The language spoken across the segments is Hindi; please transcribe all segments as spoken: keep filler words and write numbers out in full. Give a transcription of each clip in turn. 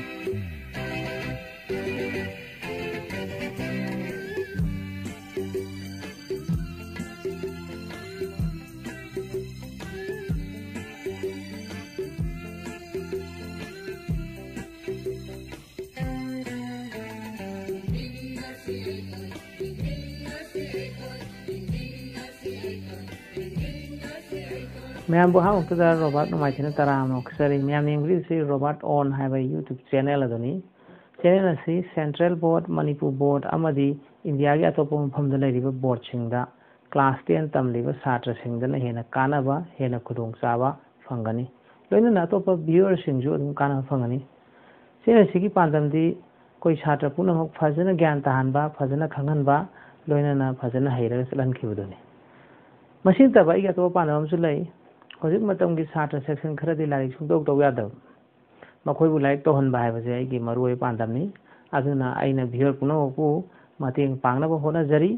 मैं बहा उक्तदार रॉबर्ट नुमाइथिना तराम अक्सर मैं इंग्लिश से रॉबर्ट ऑन है भाई यूट्यूब चैनल अदनी चैनल असी सेंट्रल बोर्ड मणिपुर बोर्ड अमदी इंडिया के अतोप मफम लेरिबा बोर्ड सिंगदा क्लास टेन तमलिबा छात्र सिंगदना हेना कानाबा हेना खुदोंग चाबा फंगनी लोइना अतोप व्यूअर सिंगजु अदुम काना फंगनी चैनल सिगी पांदमदी कोई छात्र पुनमक फजना ज्ञान तहानबा फजना खंगनबा लोइना फजना हैरा लनखिबदनी मसिन तबा इगा तो पानम सुलै हजिक मतम की छात्र सेक्शन खरदी लाइक सुंदोक तो यादव मखोइबु लाइक तो हन बाय बजे आइगी मरुय पांदमनी अदुना आइना व्यूअर पुनमकु मतेंग पांगनाबो होना जरी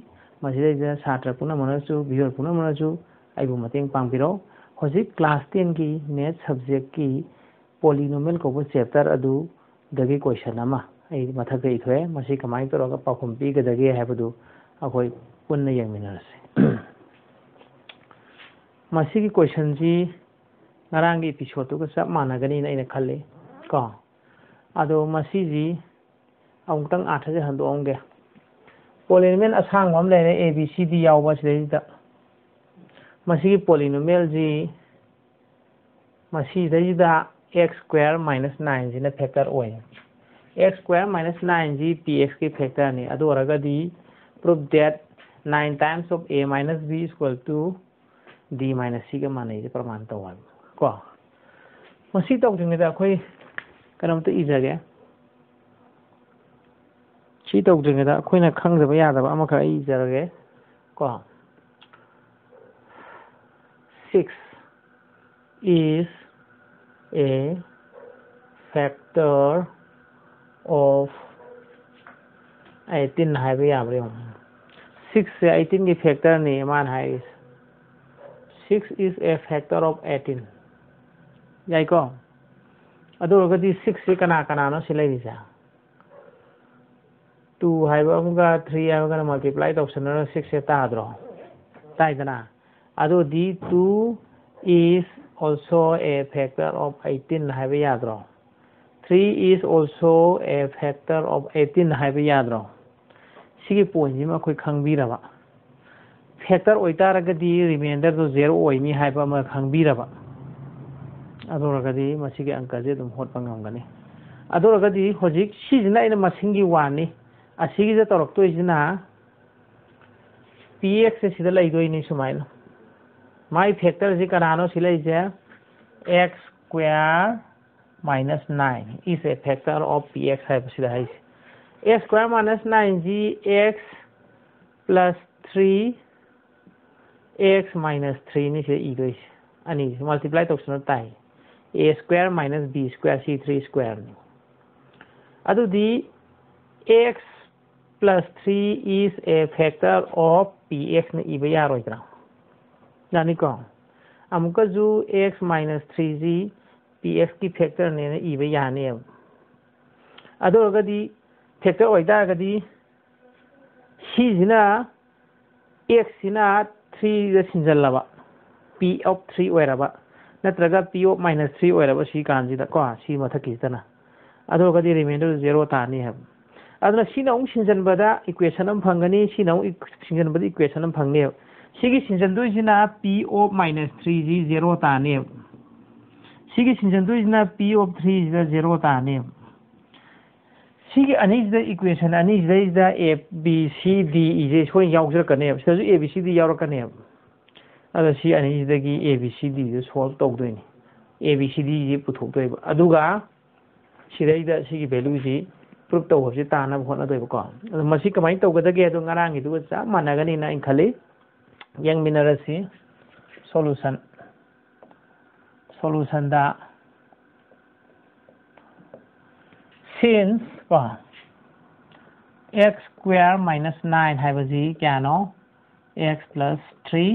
मसिदै ज छात्र पुनमनसु व्यूअर पुनमनसु आइबु मतेंग पांगबिरो हजिक क्लास टेन की मैथ सब्जेक्ट की पॉलिनोमियल कोबो चैप्टर अदु दगे क्वेश्चन अमा आई मथक इथवे मसि कमाई तरोगा पाखुम पीगदगे हैबदु अखोइ पुन्न यंगमिनरसे मसी क्वेश्चन से नांग एपिसोड तो चप मानगनी खल को अमुतंग आर्थसे हंदोगे पोलिनोमियल असंग ए बी सी डी याबी polynomial x square minus nine से फैक्टर हो एक्स स्क्वायर माइनस नाइन जी पी एक्स की फैक्टर ने proof that nine times of a minus b equal to d minus c का मानई प्रमाण तौर को मसी तौद्रीद अखोई कनमत इजगे सी तौद्रीद अखोना खब यादव इजरगे को six is a factor of eighteen है याब्रे सिक्स से एटीन की फैक्टर ने मान है six is a factor of eighteen याइको अदोरगा दी सिक्स से कना कना नो सिलाई दिसा टू हाइबा मुगा थ्री हाइबा कना मल्टीप्लाई ऑप्शन नो सिक्स से ता आद्रो ताई जना अदो दी two is also a factor of eighteen हाइबा याद्रो three is also a factor of eighteen हाइबा याद्रो सिगी पॉइंट जिमा कोई खंगबी रवा फैक्टर ओइतारगदी रिमाइंडर तो जीरो ओइनी हाइबा म खांगबीरबा अदोरगदी मसिगे अंकजे अदुम होटबा नंगने अदोरगदी होजिक सिजना इन मसिंगी वानी असिगी जे तोरक्तो इजना px से सिदा लइदोइनी सुमाइन माय फैक्टर जे करानो सिले जे x square minus nine is a factor of px हाइब सिदा हाइस x स्क्वायर माइनस नाइन जी x plus three x minus three ने से इदोइस अनि मल्टीप्लाई तोसनो ताई a square minus b square सी थ्री स्क्वायर ने अदु दी x plus three is a factor of p x ने इबे यार होइतरा यानी को अमुक जो एक्स माइनस थ्री जी पी एक्स की फैक्टर ने इबे याने अदु गदी फैक्टर होइदा गदी सीजना एक्स सिना थ्री सिंजल्ब पी ऑफ थ्री होब नग पी ऑफ माइनस थ्री होब सी कानसीदको सी मथकीदना रिमेंडर जीरो तानी है सिंजनबद इक्वेशन फंगनी सिंजनबद इक्वेशन फंगने सिंजनदना पी ऑफ माइनस थ्री जी जीरो तानी सिंजनदना पी ऑफ थ्री जीरो तानी अनीद इक्वेशन अनीद ए बी सी डी इजे सोई याजरकने ए बी सी डी यारकने अनीदी a b c d solve तौदनी ए बी सी डी से पुथोदी भेलूसी प्रूफ तौबे ताब होनादेबको कमाय तौगदे अरानी चप मानगनी खी यंगमीनरसी solution solution Since x square minus nine है क्या x plus three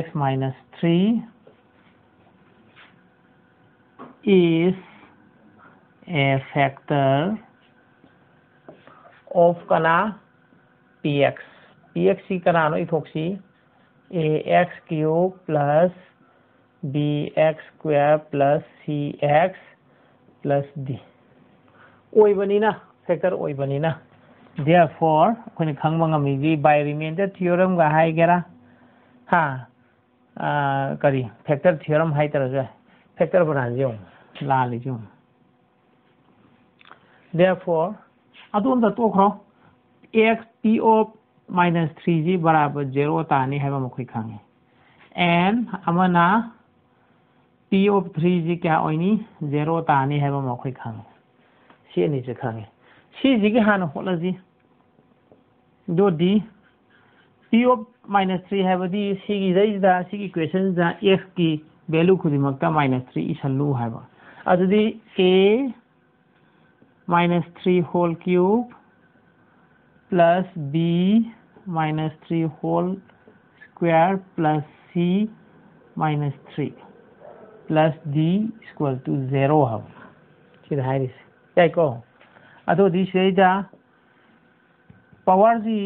x minus three is factor of kana px px si kana no ithoksi ax cube plus bx square plus cx plus d oi banina factor oi banina therefore kone khangwanga mi gi by remainder theorem ga hai gera ha आ, करी फैक्टर थ्योरम हाई तरह से फैक्टर बना जो ला लीजिए देयरफॉर अदोम द तोखरो x p of -थ्री जी बराबर ज़ीरो तानी है मखुई खांगे n अमना p of थ्री जी क्या ओइनी ज़ीरो तानी है मखुई खांगे से नीचे खांगे से जी के हान होला जी दो d p of -थ्री है बदी सी की जाई दा सी की इक्वेशन जा x की वैल्यू खुद मक्ता -थ्री इशलू है बा अदि a -three whole cube plus b -three whole square plus c -three plus d equal to zero है ठीक है दिस क्या को अदो दिस जा पावर जी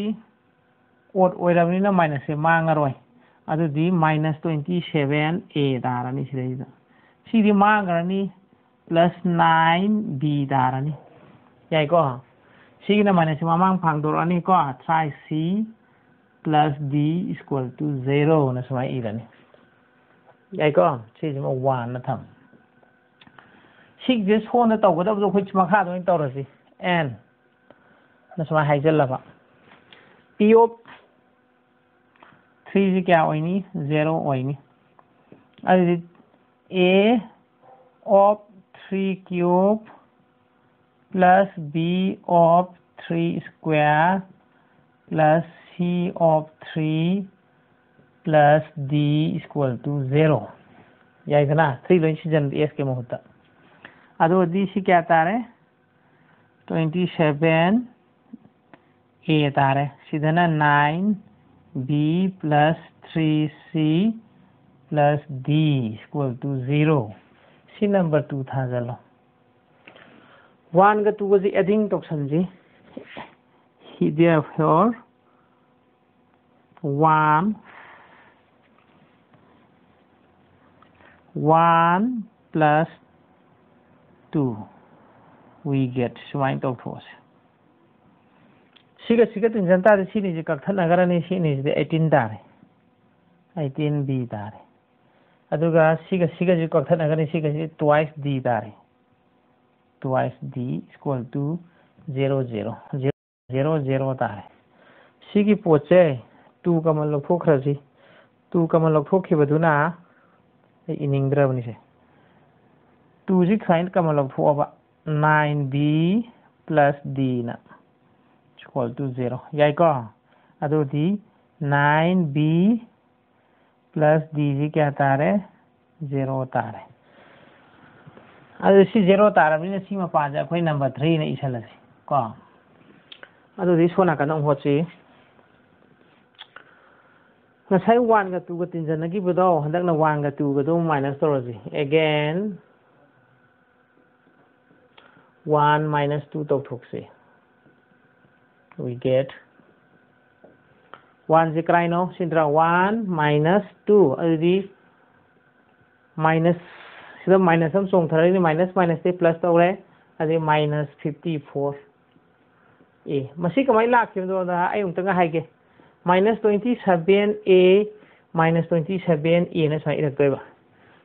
और ओइराबनिना माइनस से मांगारय अदि -ट्वेंटी सेवन ए दारानि सिरैदा सिरि मांगारनि प्लस नाइन बी दारानि याइको सिगिना माइनस से मांग फांगदोरानि को three c plus d equal to zero न समय इरानि याइको सिजिम वन न थाम सिगजे सोन तवगदबजो खिचमा खादोनि तवरसि एन न समय हाइजलबा पी ऑफ थ्री जी क्या ओइनी ज़ीरो ओइनी अदि a of three cube plus b of three square plus c of three plus d equal to zero या इतना थ्री लोइंस जन एस के में होता अदो दी सी क्या तारे ट्वेंटी सेवन ए तारे सीधा ना nine b plus three c plus d equal to zero C number two था जलो वन का टू को जी adding तो समझी he therefore one one plus two we get स्वाइन तो ठोस सिगा सिगा तो जनता रे सी निजे कक थन अगर ने सी निजे एटीन दारे एटीन बी दारे अदुगा सिगा सिगा जो कक थन अगर ने सिगा ट्वाइस डी दारे twice d equal to zero zero zero zero दारे सिगी पोचे टू का मन लखो खरसी टू का मन लखो खिबदुना इनिंग द्रवनि से टू जी खाइन का मन लखो अब नाइन बी + डी ना equal to ज़ीरो याइको अदो दी नाइन बी plus d जी क्या तारे ज़ीरो तारे अदो सी ज़ीरो तारे बिना सी में पाजा कोई नंबर थ्री ने इशल सी को अदो दी सोना कन होची न साइ वन ग टू ग तीन जन की बदो हंदक न वन ग टू ग दो माइनस तो जी अगेन वन माइनस टू तो ठोकसे we get वन जे क्राइनो सिंद्रा वन minus टू अदि minus सिदा minus हम सोंग थरे नि minus minus ते plus तवरे अदि minus फिफ्टी फोर ए मसी कमाई लाखिम दो दा आयुम तंगा हाइगे minus twenty seven a minus twenty seven a ने साइ रखतोबा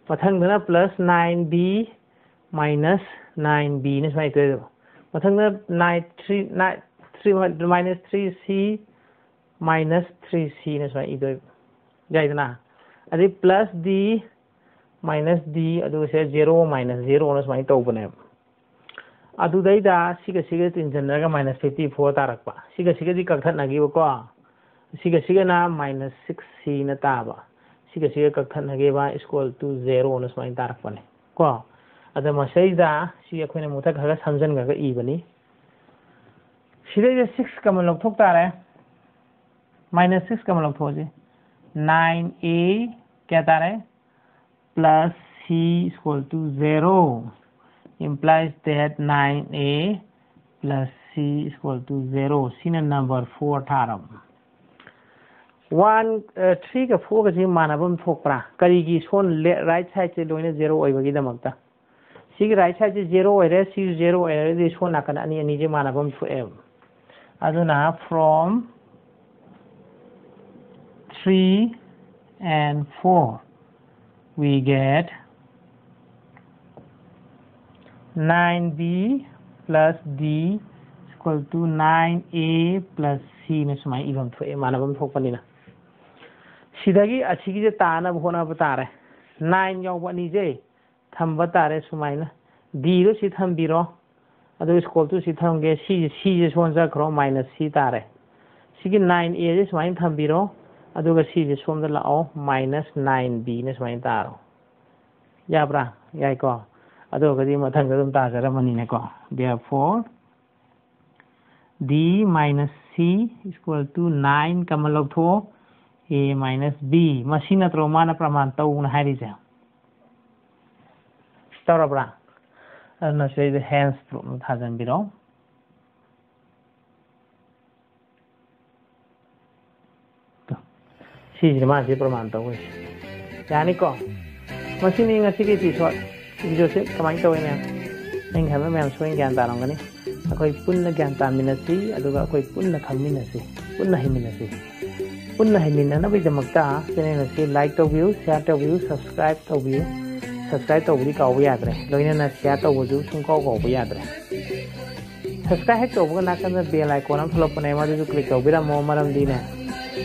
पथंग ना plus nine b minus nine b ने साइ तोबा पथंग ना nine three nine minus three c minus three c na so ido jaidna adi plus d minus d adu se zero minus zero na so mai to bane adu dai da siga siga tin jan ga minus fifty four ta rakpa siga siga di kakthak na gi ko siga siga na minus six c na ta ba siga siga kakthak na ge ba equal to zero na so mai ta rakpa ne ko adu ma sei da siga khone muthak ga samjan ga i bani सिदे सिक्स का मतलब थोक तारे माइनस सिक्स का मतलब थोजे नाइन ए क्या तारे plus c equal to zero implies that nine a plus c is equal to zero. Sina number four tharam. One three ka four kasi manabam thokra. Karigi son right side se loine zero hoy bagi damakta. Sig right side se zero hoy re sig zero hoy re this one akan ani ani je manabam forever. Aduna from three and four we get nine b plus d is equal to nine a plus c में समाई इवन तो ए माना बम फोक पनीना सीधा की अच्छी की जो ताना भोना बता रहे nine याँ बनी जे थम बता रहे समाई ना d रो सी थम b रो अतो इसको तो सी थम के c c जोन जा करो माइनस c तारे सी की nine a जो समाई थम b रो अतो का c जोन जा लाओ माइनस nine b ने समाई तारो या ब्रा या इको therefore d minus c is equal to nine kamalokho a minus b machine at romana praman taun harija starabra and now say the hands from thousand below she is the praman taun janiko machining a security short video से कमाई तो है मैम इन हमें मैम सोएं ज्ञान तारोंगे ने कोई पुण्य ज्ञान तामिना सी अदुगा कोई पुण्य खमीना सी पुण्य हिमीना सी पुण्य हिमीना ना भी जमकता चैनल ना सी लाइक तो व्यू शेयर तो व्यू सब्सक्राइब तो व्यू सब्सक्राइब तो व्यू का वो याद रहे लोग इन्हें ना शेयर तो व्यू सुनका वो भी याद रहे सब्सक्राइब तो वो ना करना बेल आइकॉन हम फॉलो करने वाले जो क्लिक करो बिरा मोमरम दीना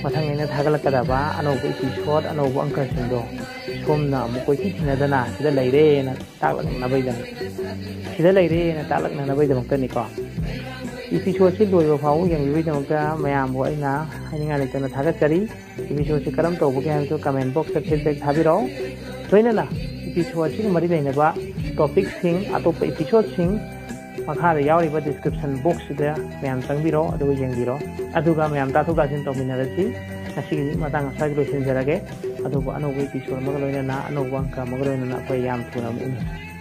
मथंग इन्हें थागल कर दबा अनोखी चीज़ अनोखी अंकल सिंधो सोमना मुकोई की चीज़ नज़र ना इधर ले रे ना तालक ना भाई जम इधर ले रे ना तालक ना भाई जम करने को इसी चीज़ से दो योगाओं यंग भाई जम का मैं आम हुआ ना इन्हें लेकर ना थागल करी इसी चीज़ से करम तो बुके हम तो कमेंट बॉक्स से फिर देख थाबी रहो तो इन्हें ना इसी चीज़ से मरी लेने बा टॉपिक सिंग आतो पे इसी चीज़ सिंग मखाने यार इबा डिस्क्रिप्शन बॉक्स दे मैं आम संग भी रहो अदो भी जंग भी रहो अदुगा मैं आम तातो का सिंटो मिनर सी ऐसी मतांग साइड रोशन जरा के अदुगा अनोखी चीज़ मगर लोगों ने ना अनोखी अंका मगर लोगों ने ना कोई आम थोड़ा